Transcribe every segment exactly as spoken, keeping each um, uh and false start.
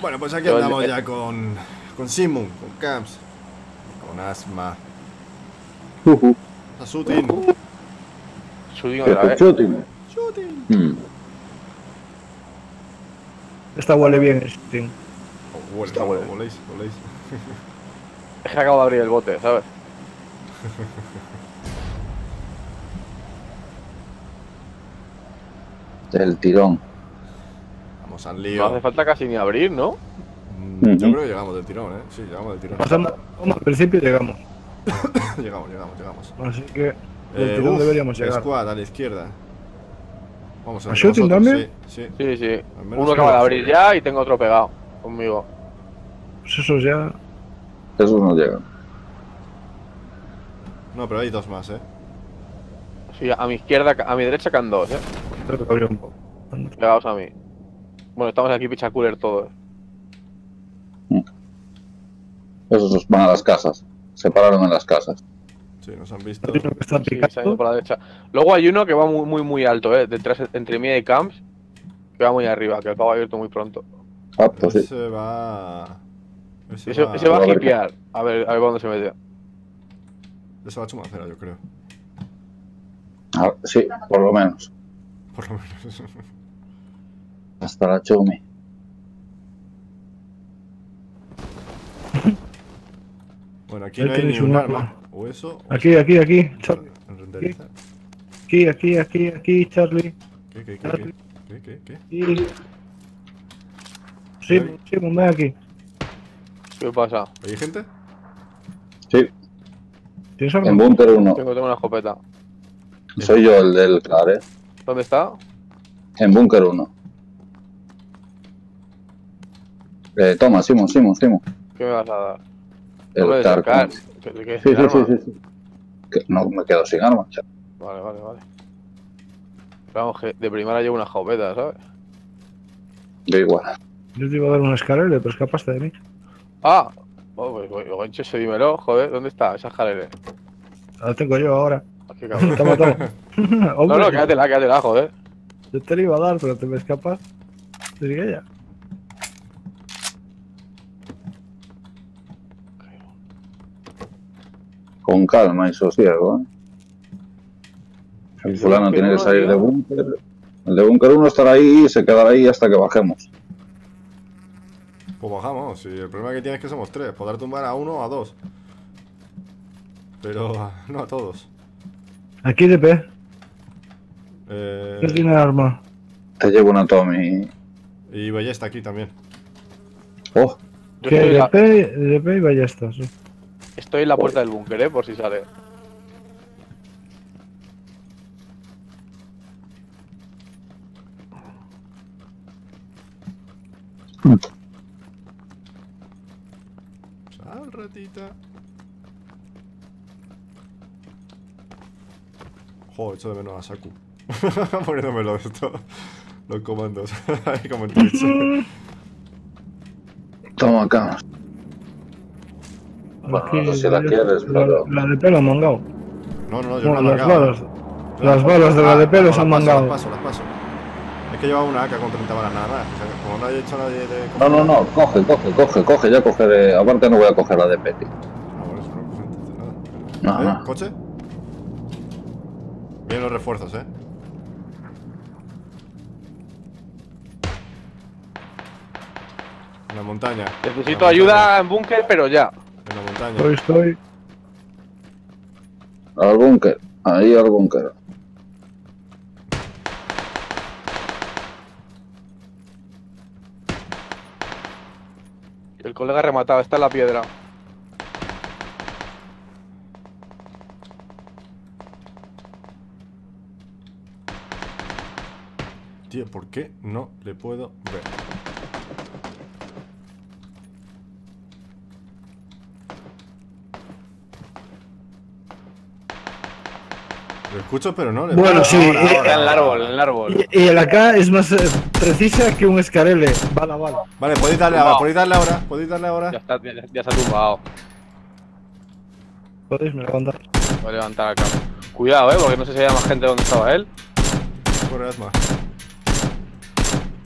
Bueno, pues aquí andamos ya con, con Simon, con Camps, con Asma. Uh -huh. A Sutin. Uh -huh. Sutin otra vez. Sutin. Sutin. Mm. Esta huele bien, el Sutin. Oh, huele, huele. Voléis, voléis. Es que acabo de abrir el bote, ¿sabes? Del tirón. Vamos al lío. No hace falta casi ni abrir, ¿no? Mm, uh-huh. Yo creo que llegamos del tirón, ¿eh? Sí, llegamos del tirón. Pasando, vamos, al principio llegamos. llegamos, llegamos, llegamos. Así que del eh, tirón uf, deberíamos llegar. Squad a la izquierda. Vamos a ver. ¿Shooting también? Sí, sí. sí, sí. Uno acaba de abrir ya y tengo otro pegado conmigo. Pues esos ya. Esos no llegan. No, pero hay dos más, ¿eh? Sí, a mi izquierda, a mi derecha caen dos, ¿eh? Creo que abrió un poco. Pegados a mí. Bueno, estamos aquí pichacooler todos. Mm. Esos van a las casas. Se pararon en las casas. Sí, nos han visto. ¿Hay uno que está picando? Sí, se ha ido por la derecha. Luego hay uno que va muy, muy, muy alto, ¿eh? Detrás, entre mí y Camps. Que va muy arriba, que el pavo ha abierto muy pronto. Ah, pues sí. Ese va... Ese, ese va, ese va a hipear. A ver, a ver dónde se mete. Ese va a chumacera, yo creo. Ah, sí, por lo menos. Por lo menos. Hasta la chumi. Bueno, aquí no hay ni un arma. O eso. O aquí, aquí, aquí, Charlie. Aquí, aquí, aquí, aquí, Charlie. ¿Qué, qué, qué? Charlie. ¿Qué, qué, qué? Sí, sí, sí, me da aquí. ¿Qué pasa? ¿Hay gente? Sí. ¿Tienes arma? En Bunker uno. Tengo, tengo una escopeta. Soy yo el del claro, ¿eh? ¿Dónde está? En Bunker uno. Eh, toma, Simon, Simon, Simon. ¿Qué me vas a dar? El carcón. ¿Te quedas sin arma? Sí, sí, sí, sí. No, me quedo sin arma. Vale, vale, vale. Vamos, que de primera llevo una jopeta, ¿sabes? Yo igual. Yo te iba a dar una escalera, pero escapaste de mí. ¡Ah! Oh, pues, pues, pues, dímelo, joder. ¿Dónde está esa escalera? La tengo yo ahora. Qué cabrón. Toma, toma. Hombre, no, no, quédatela, quédatela, joder. Yo te la iba a dar, pero te me escapas. Te sigue ella. Con calma y sosiego, ¿eh? El fulano tiene que salir de búnker. El de búnker uno estará ahí y se quedará ahí hasta que bajemos. Pues bajamos, y el problema que tienes es que somos tres. Poder tumbar a uno o a dos. Pero no a todos. Aquí D P. Eh... ¿Qué tiene arma? Te llevo una Tommy. Y ballesta aquí también. Oh. Que D P, D P y ballesta, sí. Estoy en la puerta del búnker, eh, por si sale. Sal, ratita. Joder, echo de menos a Saku. Poniéndomelo esto. Los comandos. Ahí como en Twitch. Toma acá. Bueno, no sé si la quieres, pero... La de pelo han mangado. No, no, no, yo no la he mangado. Las balas de la de pelo se han mangado. Las paso, las paso. Es que llevaba una A K con treinta balas nada más. Como no haya hecho nadie de... No, no, no, coge, coge, coge, coge, ya cogeré... Aparte no voy a coger la de Petty. No, no. ¿Coche? Bien los refuerzos, eh. En la montaña. Necesito ayuda en búnker, pero ya. En la montaña. Hoy estoy. Al búnker. Ahí al búnker. El colega rematado, está en la piedra. Tío, ¿por qué no le puedo ver? Lo escucho, pero no le puedo ver. Bueno, sí, ahora, ahora, en el árbol, en el árbol. Y, y el acá es más eh, precisa que un escarele. Bala, bala. Vale, podéis darle ahora, podéis darle ahora, podéis darle ahora. Ya está, ya, ya se ha tumbado. Podéis me levantar. Voy a levantar acá. Cuidado, eh, porque no sé si había más gente donde estaba él. Corre, asma.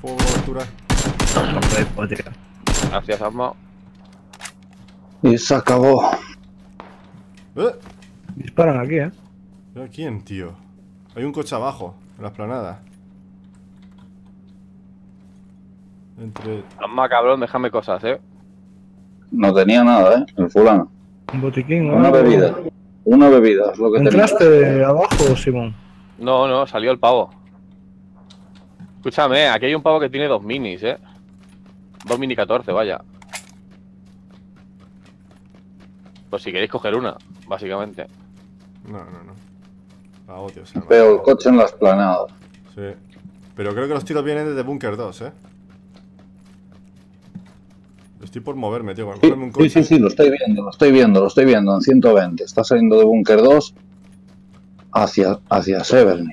Fuego, cobertura. Gracias, Asma. Y se acabó. ¿Eh? Disparan aquí, ¿eh? ¿A quién, tío? Hay un coche abajo, en la explanada. Entre... Asma, cabrón, déjame cosas, ¿eh? No tenía nada, ¿eh? El fulano. Un botiquín, ¿no? Una bebida. Una bebida, es lo que tenía. ¿Entraste abajo, Simón? No, no, salió el pavo. Escúchame, aquí hay un pavo que tiene dos minis, ¿eh? Dos mini catorce, vaya. Pues si queréis coger una, básicamente. No, no, no. Ah, tío, se pero el coche en la explanada. Sí. Pero creo que los tiros vienen desde Bunker dos, ¿eh? Estoy por moverme, tío. Sí, un coche. Sí, sí, sí, lo estoy viendo, lo estoy viendo, lo estoy viendo. En ciento veinte. Está saliendo de Bunker dos hacia, hacia Severn.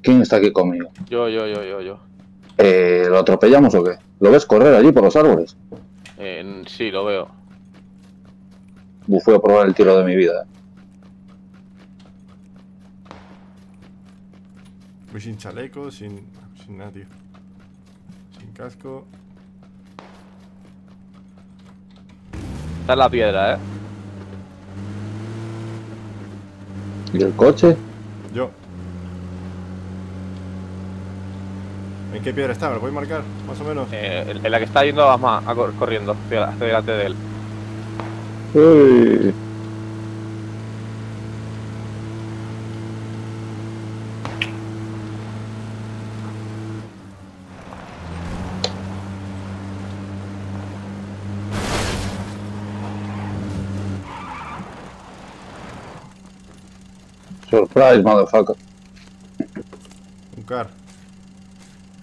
¿Quién está aquí conmigo? Yo, yo, yo, yo, yo. Eh, ¿Lo atropellamos o qué? ¿Lo ves correr allí por los árboles? Eh, sí, lo veo. Fui a probar el tiro de mi vida. Voy sin chaleco, sin, sin nada, tío. Sin casco. Está en la piedra, ¿eh? ¿Y el coche? Yo. ¿En qué piedra está? ¿Me lo podéis marcar? Más o menos. Eh, en la que está yendo más corriendo, hacia delante de él. Uy. Surprise, motherfucker. Un car.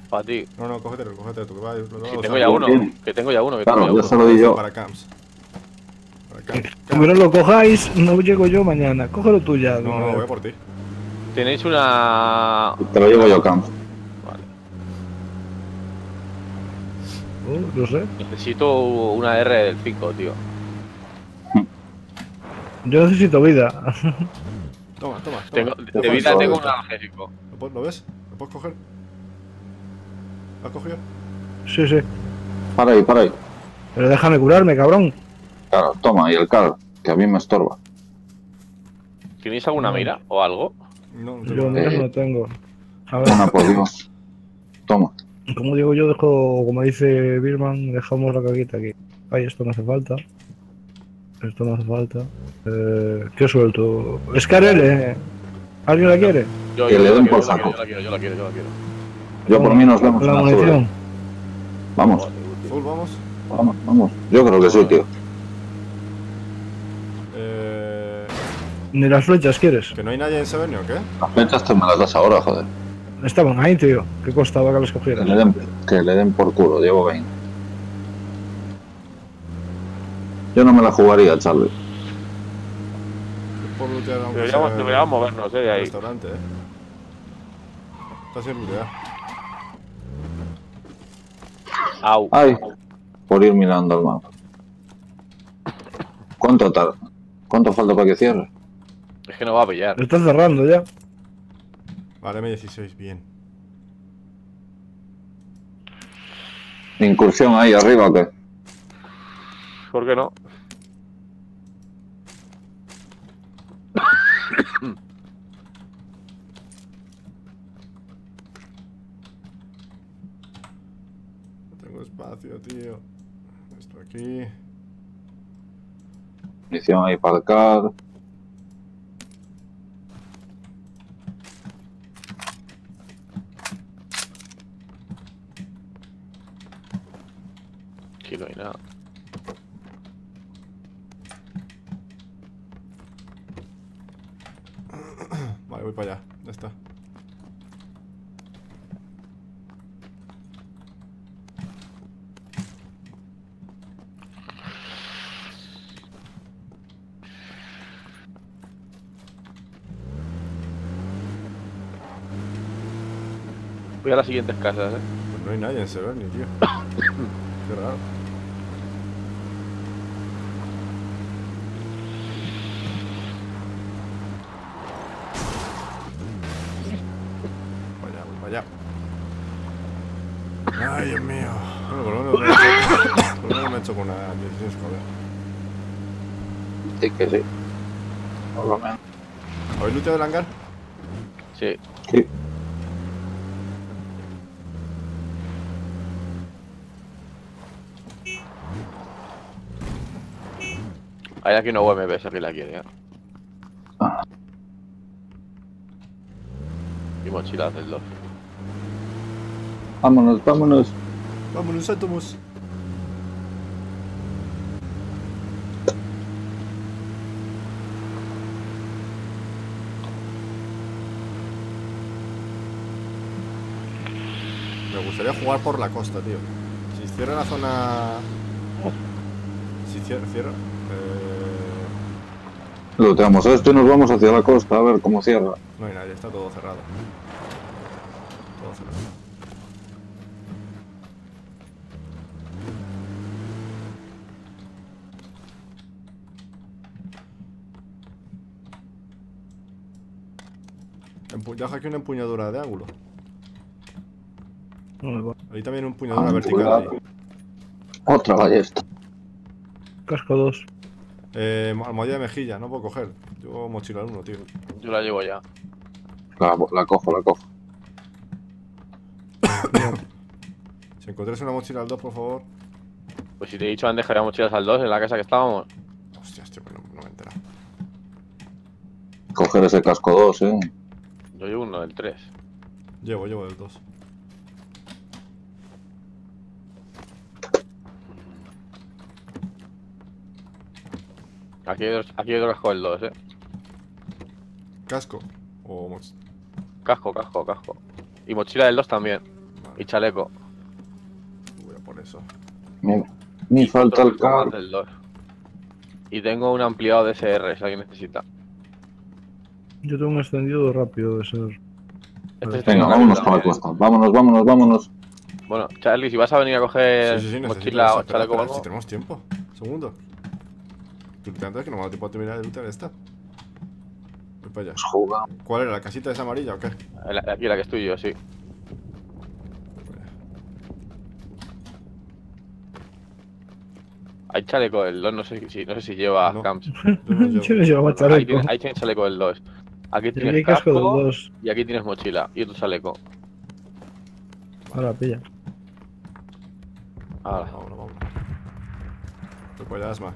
Para ti. No, no, cógetelo, cógetelo. Tú, que vas, lo, lo, si tengo ya uno, que tengo ya uno, que claro, tengo ya uno. Yo se lo di yo. Para camps. Como no lo cojáis, no llego yo mañana. Cógelo tú ya. No, no, voy por ti. Tenéis una... Te lo llevo yo, Cam. Vale. Uh, no sé. Necesito una R del cinco, tío. Yo necesito vida. Toma, toma, toma. Tengo, de vida tengo un analgésico. ¿Lo ves? ¿Lo puedes coger? ¿Lo has cogido? Sí, sí. Para ahí, para ahí. Pero déjame curarme, cabrón. Claro, toma, y el carro, que a mí me estorba. ¿Tenéis alguna mira o algo? No, yo no, eh, no tengo. A ver. Una por Dios. Toma. Como digo yo, dejo, como dice Birman, dejamos la caguita aquí. Ay, esto no hace falta. Esto no hace falta. Eh, ¿Qué suelto? Es Carele. ¿Alguien la quiere? Yo, yo, que le den por saco. Yo la quiero, yo la quiero, yo la quiero. Yo por mí nos vemos. La munición. Vamos. Full, vamos. Vamos, vamos. Yo creo que sí, tío. Ni las flechas quieres. ¿Que no hay nadie en Severn o qué? Las flechas te me las das ahora, joder. Estaban ahí, tío. ¿Qué costaba que las cogieras? Que le den, que le den por culo, llevo veinte. Yo no me la jugaría, Charlie. Deberíamos, deberíamos movernos, eh, de ahí. Restaurante, eh. Está sin lugar. Au. Ay, por ir mirando al mapa. ¿Cuánto tarda? ¿Cuánto falta para que cierre? Es que no va a pillar. Lo estás cerrando ya. Vale, M dieciséis, bien. ¿Incursión ahí arriba o qué? ¿Por qué no? No tengo espacio, tío. Esto aquí. Munición ahí para el car. Aquí no hay nada. Vale, voy para allá. Ya está. Voy a las siguientes casas, eh. Pues no hay nadie en Severn, tío. Qué raro. Voy para allá, voy para allá. Ay, Dios mío. Bueno, por lo menos me he hecho, me he hecho con una dieciséis, joder. Sí, que sí. Por lo menos. ¿Habéis luteado el hangar? Sí. Sí. Hay aquí una U M P, si alguien la quiere, ¿eh? Ah. Y mochilas del dos. Vámonos, vámonos. Vámonos, átomos. Me gustaría jugar por la costa, tío. Si cierra la zona... Si cierra... cierra... Eh... Looteamos esto y nos vamos hacia la costa, a ver cómo cierra. No hay nadie, está todo cerrado. Todo cerrado. Ya hackeé una empuñadura de ángulo. Ahí también una empuñadura ah, vertical. Ahí. Otra ballesta. Casco dos. Eh, almohadilla de mejilla, no puedo coger. Yo mochila uno, tío. Yo la llevo ya. La, la cojo, la cojo. Si encontráis una mochila al dos, por favor. Pues si te he dicho antes que había mochilas al dos en la casa que estábamos. Hostias, tío, no, no me he enterado. Coger ese casco dos, eh. Yo llevo uno del tres. Llevo, llevo del dos. Aquí hay dos, aquí hay dos con el dos, eh. Casco. O moch... Casco, casco, casco. Y mochila del dos también. Vale. Y chaleco. Voy a por eso. Mira, ni falta el carro. Y tengo un ampliado de S R si alguien necesita. Yo tengo un extendido rápido de ser. Este Venga, vámonos por la costa. Vámonos, vámonos, vámonos. Bueno, Charlie, si vas a venir a coger sí, sí, sí, mochila o chaleco o algo. Si tenemos tiempo. Segundo. Tú te antes que no me da tiempo a terminar de lutear esta. Voy para allá. ¿Cuál era? ¿La casita esa amarilla o qué? La, aquí, la que estoy yo, sí. Hay chaleco del dos, no sé si, no sé si lleva no, camps. Yo no llevo, yo no llevo chaleco. Ahí tienes, ahí tienes chaleco del dos. Aquí tienes casco, casco del dos. Y aquí tienes mochila y otro chaleco. Ahora pilla. Ahora, vámonos, vámonos. Te puede dar asma.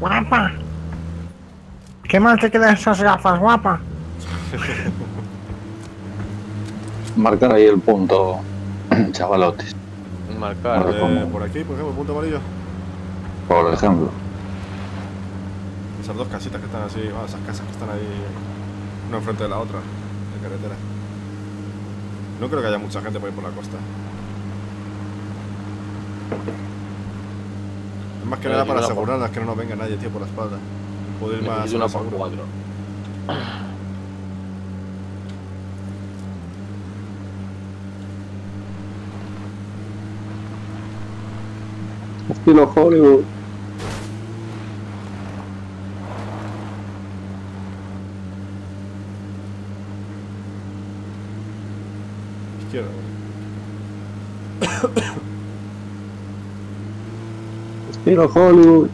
Guapa. ¿Qué mal te quedan esas gafas, guapa? Marcar ahí el punto, chavalotes. Marcar eh, por aquí, por ejemplo, el punto amarillo. Por ejemplo. Esas dos casitas que están así, bueno, esas casas que están ahí, una enfrente de la otra, de carretera. No creo que haya mucha gente por ir por la costa. Es más que nada para asegurarlas que no nos venga nadie, tío, por la espalda. Puedo ir más a seguro. Estilo Hollywood. Izquierda. Estilo Hollywood.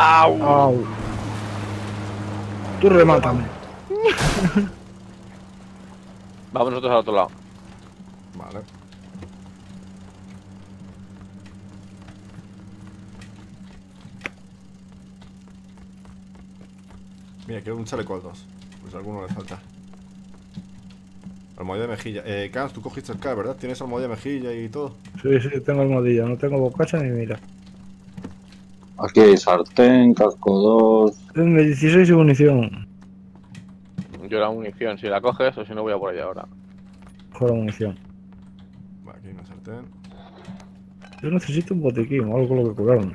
Au. Au. Tú remátame. Vamos nosotros al otro lado. Vale. Mira, quiero un chaleco al dos. Pues a alguno le falta. Almohadilla de mejilla. Eh, Cans, tú cogiste el K, ¿verdad? ¿Tienes almohadilla de mejilla y todo? Sí, sí, tengo almohadilla. No tengo bocacha ni mira. Aquí hay sartén, casco dos... dieciséis y munición. Yo la munición, si la coges o si no voy a por allá ahora. Cojo la munición. Vale, aquí hay una sartén. Yo necesito un botiquín o algo lo que curaron.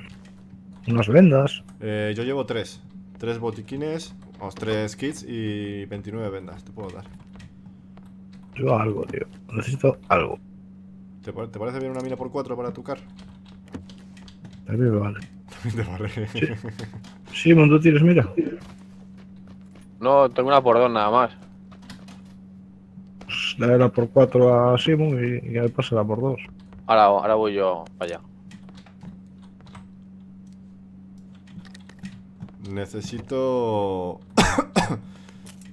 Unas vendas. Eh, yo llevo tres. Tres botiquines, vamos, tres kits y veintinueve vendas. Te puedo dar. Yo algo, tío. Necesito algo. ¿Te, te parece bien una mina por cuatro para tu car? A mí me vale. Te parece. Sí, sí mon, tú tienes, mira. No, tengo una por dos nada más. Pues dale la por cuatro a Simon y, y ahí pasa la por dos. Ahora, ahora voy yo para allá. Necesito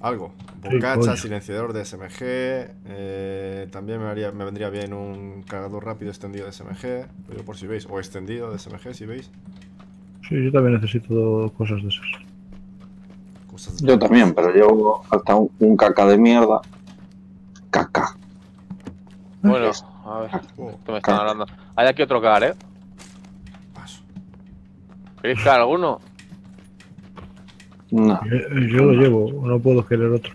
algo. Bocacha, sí, silenciador de S M G. Eh, también me, haría, me vendría bien un cargador rápido extendido de S M G. Pero por si veis. O extendido de S M G, si veis. Sí, yo también necesito cosas de esas. Cosas de yo también, pero llevo hasta un, un caca de mierda. Caca. Bueno, a ver. Oh, esto me están caca. hablando. Hay aquí otro car, ¿eh? Paso. ¿Queréis car alguno? No. Yo, yo lo llevo, no puedo querer otro.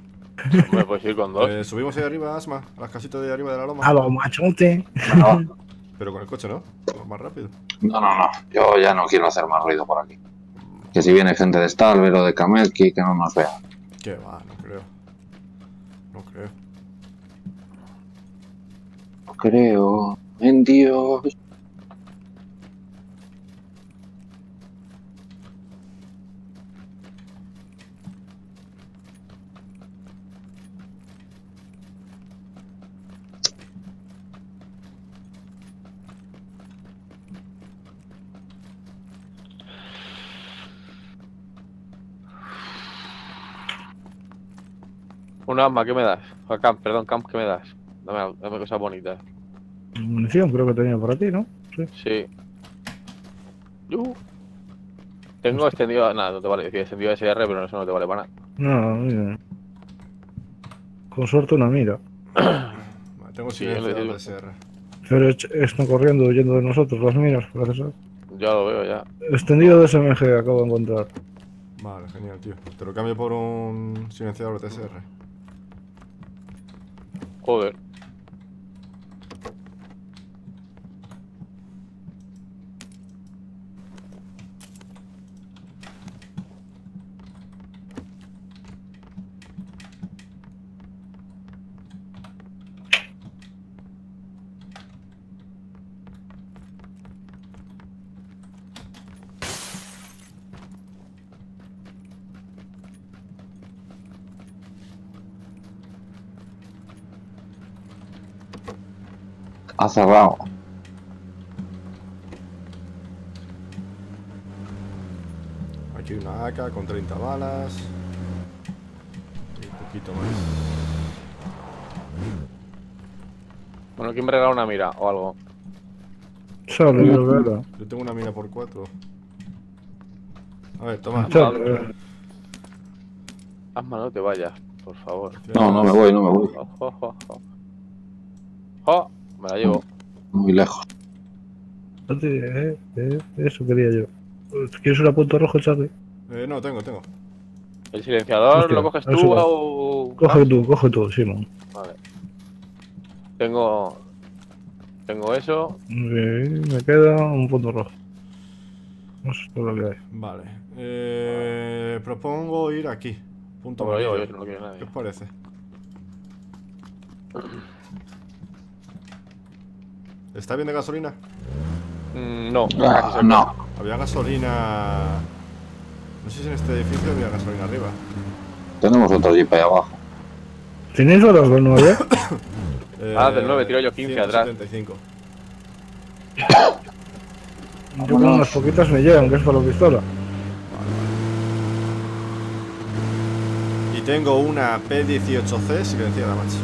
Bueno, pues ir con dos. Eh, subimos ahí arriba, Asma, a las casitas de arriba de la loma. A los machotes. No. Pero con el coche, ¿no? Más rápido. No, no, no. Yo ya no quiero hacer más ruido por aquí. Que si viene gente de Stalver o de Kamelki, que no nos vea. Que va, no creo. No creo. No creo en Dios. Un arma, ¿qué me das? O camp, perdón, camp, ¿qué me das? Dame, dame cosas bonitas. Munición creo que tenía por aquí, ¿no? Sí. Sí. Uh. Tengo extendido... Nada, no te vale. Decía extendido S R, pero eso no te vale para nada. No, mira. Con suerte una mira. Tengo silencio de S R. Pero están corriendo, huyendo de nosotros las miras, gracias a... Ya lo veo, ya. Extendido de S M G acabo de encontrar. Vale, genial, tío. Te lo cambio por un silenciador de S R. Joder. Ha cerrado. Aquí hay una A K con treinta balas. Y un poquito más. Bueno, ¿quién me regala una mira o algo? Charlie, yo, yo tengo una mira por cuatro. A ver, toma. Asma, no te vayas, por favor. No, no me voy, no me voy. Oh, oh, oh. Oh. Me la llevo. Muy lejos. Eh, eh, eso quería yo. ¿Quieres una punta roja, Charlie? Eh, no, tengo, tengo. ¿El silenciador lo coges tú o...? Coge tú, coge tú, Simon. Vale. Tengo... Tengo eso. Sí, me queda un punto rojo. No sé lo que hay. Vale. Eh, propongo ir aquí. Punto amarillo. ¿Qué os parece? ¿Está bien de gasolina? Mm, no, ah, no. Había gasolina... No sé si en este edificio había gasolina arriba. Tenemos otro jeep ahí abajo. ¿Tenéis otros del nueve? eh, ah, del nueve, tiro yo quince atrás. Yo con unas poquitas me llegan, que es para la pistola. Vale. Y tengo una P dieciocho C silenciada, macho.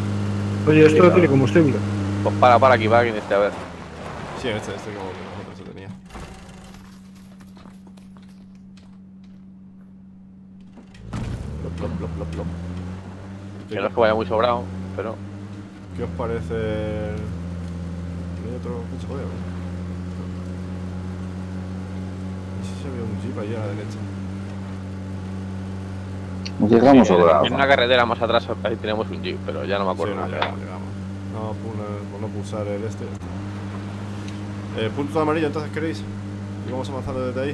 Oye, esto no tiene combustible. Pues para, para aquí, para aquí en este, a ver. Sí, en este, este como que nosotros se tenía. Plop, plop, plop, plop, plop. Que no es que vaya muy sobrado, pero... ¿Qué os parece el... ¿Hay otro coche? Joder, no sé si había un jeep allí a la derecha. Llegamos sí, sobrado. En una carretera más atrás ahí tenemos un jeep, pero ya no me acuerdo. Sí, no, nada. Ya, llegamos. No, no pulsar el este, este. Eh, punto de amarillo, entonces, ¿queréis? Y vamos avanzando desde ahí.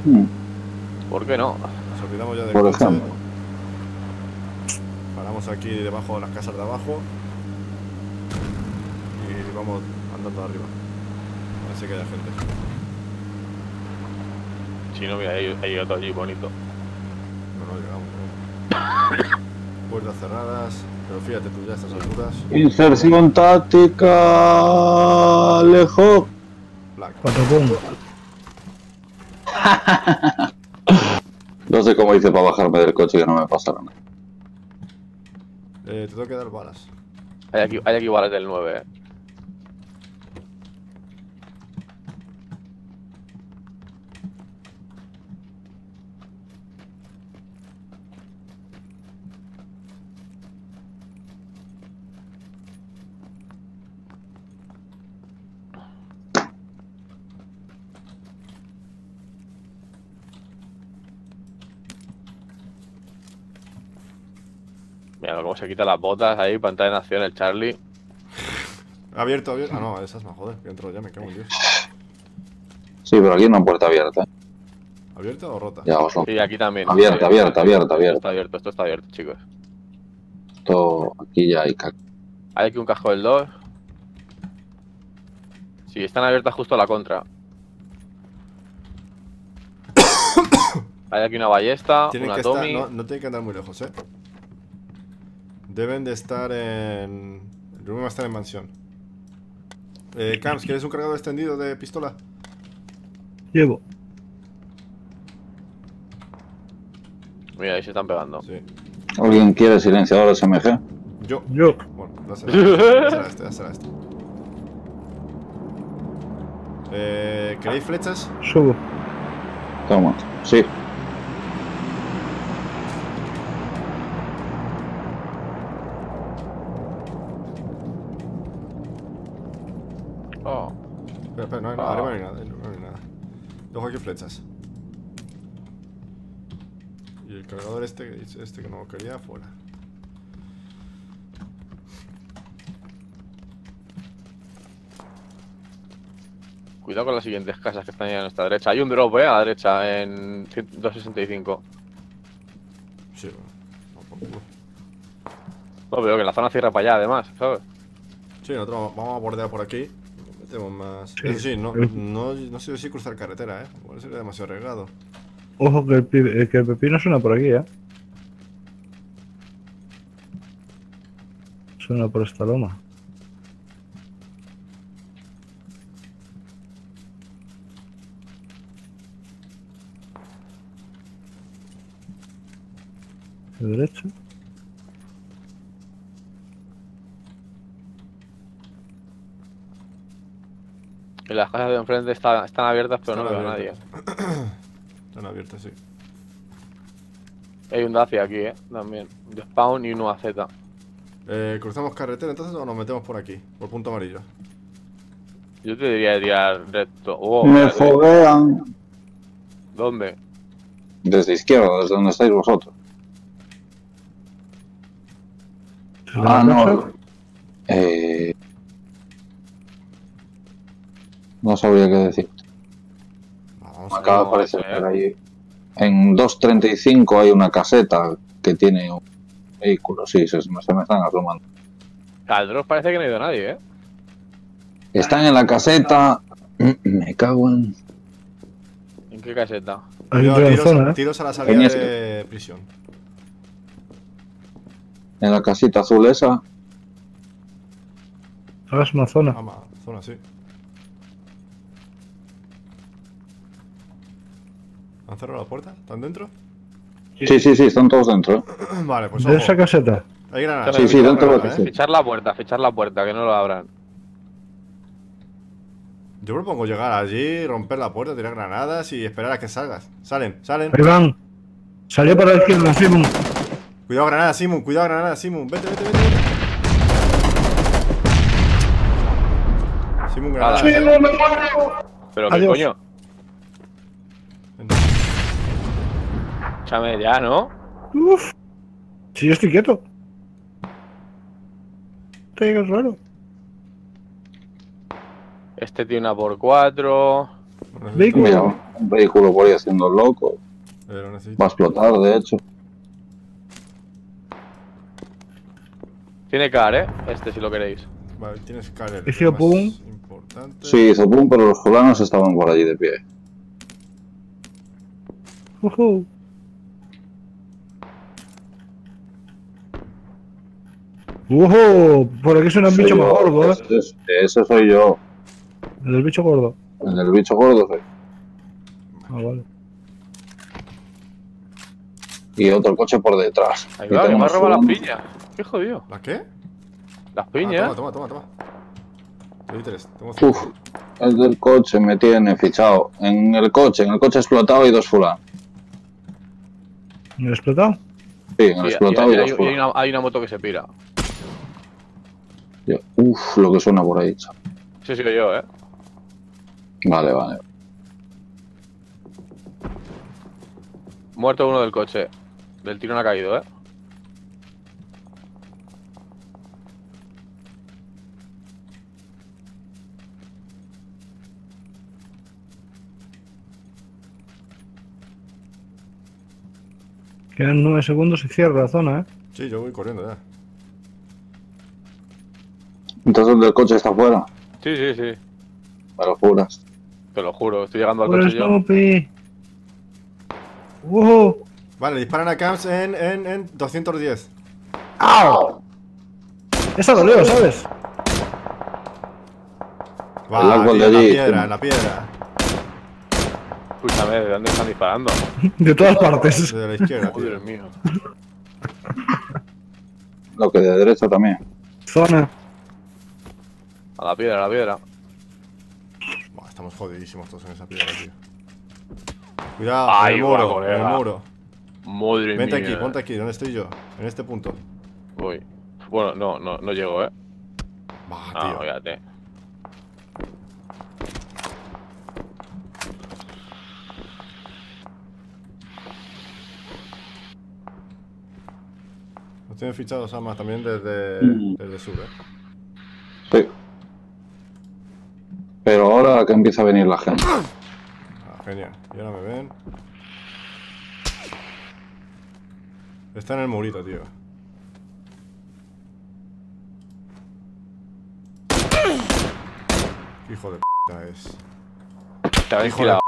¿Por qué no? Nos olvidamos ya de... Por ejemplo. Paramos aquí debajo de las casas de abajo. Y vamos andando arriba. Así que haya gente. Si no, mira, ha llegado allí, bonito. No, no llegamos, ¿no? Puertas cerradas. Pero fíjate tú ya a estas alturas. Inserción táctica. Lejos. Cuatro puntos. No sé cómo hice para bajarme del coche, que no me pasara nada. Eh, te tengo que dar balas. Hay aquí, hay aquí balas del nueve, eh. Mira cómo se quita las botas ahí, pantalla de nación, el Charlie. Abierto, abierto. Ah, no, esas me joder, que entro ya, me cago en Dios. Sí, pero aquí hay una puerta abierta. ¿Abierta o rota? Ya, Oslo. Sí, aquí también. Abierta, abierta, abierta, abierta. Esto está abierto, esto está abierto, chicos. Esto, aquí ya hay caca. Hay aquí un casco del dos. Sí, están abiertas justo a la contra. Hay aquí una ballesta, tienen una Tommy. Estar, no, no tienen que andar muy lejos, eh. Deben de estar en... El primero va a estar en mansión. Eh, Camps, ¿quieres un cargador extendido de pistola? Llevo. Mira, ahí se están pegando. Sí. ¿Alguien quiere silenciador S M G? Yo. Yo. Bueno, dásela este, dásela este. Eh, ¿queréis flechas? Subo. Toma, sí. Pero no hay nada, ah. arriba no hay nada, no hay nada. Dejo aquí flechas. Y el cargador este, este que no quería, fuera. Cuidado con las siguientes casas que están ahí a nuestra derecha. Hay un drop, eh, a la derecha, en doscientos sesenta y cinco. Sí, no, por culo. No, veo que la zona cierra para allá, además, ¿sabes? Sí, nosotros vamos a bordear por aquí. Tenemos más. Sí. Eso sí, no, no, no sé si cruzar carretera, eh. Igual sería demasiado arriesgado. Ojo que el, que el pepino suena por aquí, eh. Suena por esta loma. ¿El derecho? Las casas de enfrente están, están abiertas, pero están no veo a nadie. Están abiertas, sí. Hay un Dacia aquí, eh, también. De spawn y uno A Z. Eh, ¿cruzamos carretera entonces o nos metemos por aquí? Por punto amarillo. Yo te diría de tirar recto. Oh, ¡me foguean! ¿Dónde? Desde izquierda, desde donde estáis vosotros. Ah, no. Eh... No sabría qué decirte. Vamos, acaba de aparecer por ahí. En dos treinta y cinco hay una caseta que tiene un vehículo. Sí, se, se me están aplomando. Al drop parece que no ha ido nadie, ¿eh? Están en la caseta. Me cago en... ¿En qué caseta? Hay tiros, tiros a la salida de que... prisión. En la casita azul esa. Ah, es una zona. Ah, zona, sí. ¿Han cerrado la puerta? ¿Están dentro? Sí, sí, sí, están todos dentro. Vale, pues... ¿De esa caseta? Hay granadas. Sí, sí, dentro de la caseta. Fichar la puerta, fichar la puerta, que no lo abran. Yo propongo llegar allí, romper la puerta, tirar granadas y esperar a que salgas. Salen, salen. Ahí van. Salió para la izquierda, Simon. Cuidado granada, Simon, cuidado granada, Simon. Vete, vete, vete. vete. Simon, granada. ¡Simon, me muero! Pero qué coño. Escúchame ya, ¿no? Uff. Si yo estoy quieto. Te digas raro. Este tiene una por cuatro. ¿Vehículo? Mira, un vehículo por ahí haciendo loco. Pero necesito. Va a explotar, de hecho. Tiene car, eh. Este, si lo queréis. Vale, tienes car. El ¿Es Geopum? Sí, Geopum, pero los fulanos estaban por allí de pie. Uh -huh. ¡Wow! Por aquí es un bicho más gordo, ¿eh? Ese, ese, ese soy yo. ¿El del bicho gordo? El del bicho gordo soy. Ah, vale. Y otro coche por detrás. Ahí va, que me ha robado las piñas. ¡Qué jodido! ¿Las qué? Las piñas. Ah, toma, toma, toma. Te doy tres. Uf, el del coche me tiene fichado. En el coche, en el coche explotado hay dos fulanos. ¿En el explotado? Sí, en el sí, explotado hay, hay dos fulanos. Hay una, hay una moto que se pira. Uff, lo que suena por ahí, chaval. Sí, sí, yo, eh. Vale, vale. Muerto uno del coche. Del tiro no ha caído, eh. Quedan nueve segundos y cierra la zona, eh. Sí, yo voy corriendo ya. Entonces el del coche está afuera. Sí, sí, sí. Me lo juras. Te lo juro, estoy llegando al coche yo. ¡Wow! Vale, disparan a Camps en, en, en doscientos diez. ¡Au! Esa lo leo, ¿sabes? Va, tío, la piedra, la piedra. Escúchame, ¿de dónde están disparando? De todas partes. De la izquierda, tío. Dios mío. Lo que de derecha también. Zona. A la piedra, a la piedra. Buah, estamos jodidísimos todos en esa piedra, tío. Cuidado, ay, el muro, colega. El muro. Madre mía. Vente aquí, ponte aquí, ¿dónde estoy yo? En este punto. Voy. Bueno, no, no, no llego, eh. Bah, no, tío. Fíjate. Los tienen fichados, Sama, también desde, mm. desde sur, eh. Sí. Pero ahora que empieza a venir la gente. Ah, genial. Ya no me ven. Está en el murito, tío. Hijo de p*** es. Te habéis tirado.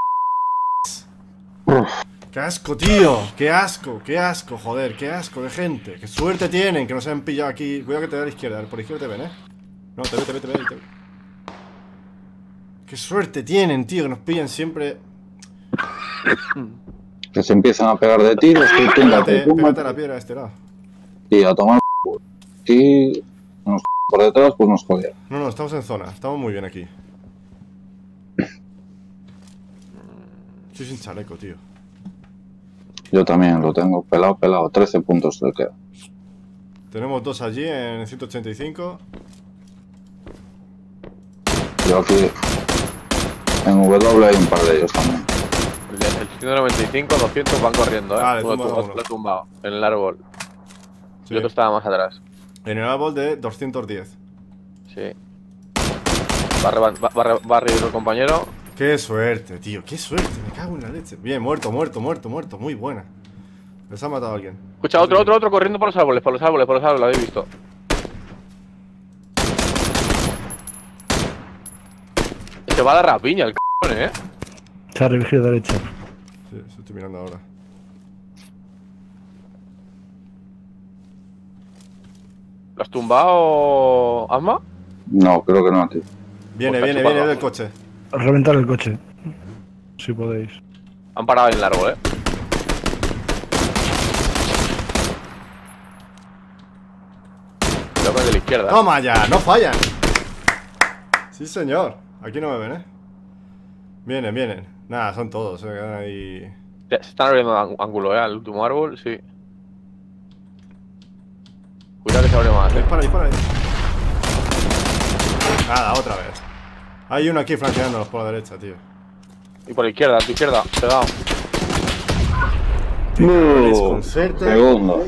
¡Qué asco, tío! ¡Qué asco! ¡Qué asco! Joder, qué asco de gente. ¡Qué suerte tienen que nos han pillado aquí! Cuidado que te da a la izquierda. Por la izquierda te ven, eh. No, te ve, te ve, te ve, te ve. Qué suerte tienen, tío, que nos pillan siempre. Que se empiezan a pegar de tiros. Pégate, pégate a la piedra de este lado. Y a tomar y nos por detrás, pues nos jodieron. No, no, estamos en zona, estamos muy bien aquí. Estoy sin chaleco, tío. Yo también lo tengo, pelado, pelado, trece puntos de queda. Tenemos dos allí en ciento ochenta y cinco. Yo aquí en W hay un par de ellos también. El ciento noventa y cinco, doscientos van corriendo, eh. Vale, tumba, uno, lo he tumbado en el árbol. Sí. Yo estaba más atrás. En el árbol de doscientos diez. Sí. Va a arribar el compañero. Qué suerte, tío. Qué suerte. Me cago en la leche. Bien, muerto, muerto, muerto, muerto. Muy buena. Les ha matado a alguien. Escucha, otro, otro, otro corriendo por los árboles, por los árboles, por los árboles. Lo habéis visto. Se va a la rapiña el c*****, eh. Charlie, vigila derecha. Sí, se estoy mirando ahora. ¿Lo has tumbado, Asma? No, creo que no, tío. Viene, pues viene, viene del coche. Reventar el coche. Si podéis. Han parado en el árbol, eh. Lo de la izquierda. Toma ya, no fallan. Sí, señor. Aquí no me ven, ¿eh? Vienen, vienen. Nada, son todos, se eh, quedan ahí. Se están abriendo ángulo, ¿eh? Al último árbol, sí. Cuidado que se abre más. ¿Eh? Dispara, dispara. Nada, otra vez. Hay uno aquí flanqueándonos por la derecha, tío. Y por la izquierda, a tu izquierda, pegado. No, segundo.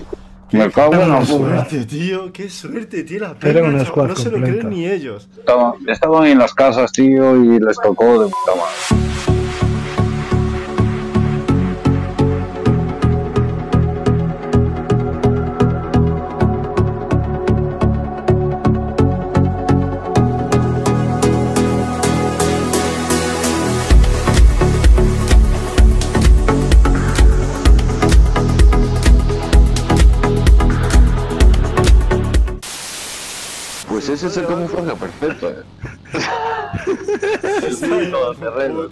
Me cago en la suerte, tío. Qué suerte, tío. La pena, una chaval, no se lo creen ni ellos. Estaban, estaban en las casas, tío, y les tocó de puta madre. Ese es el camuflaje perfecto, eh. Sí, sí, todo terreno.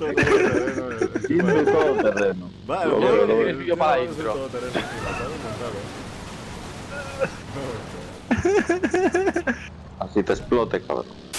Tiene todo terreno. Vale, yo creo que yo para intro. Así te explote, cabrón.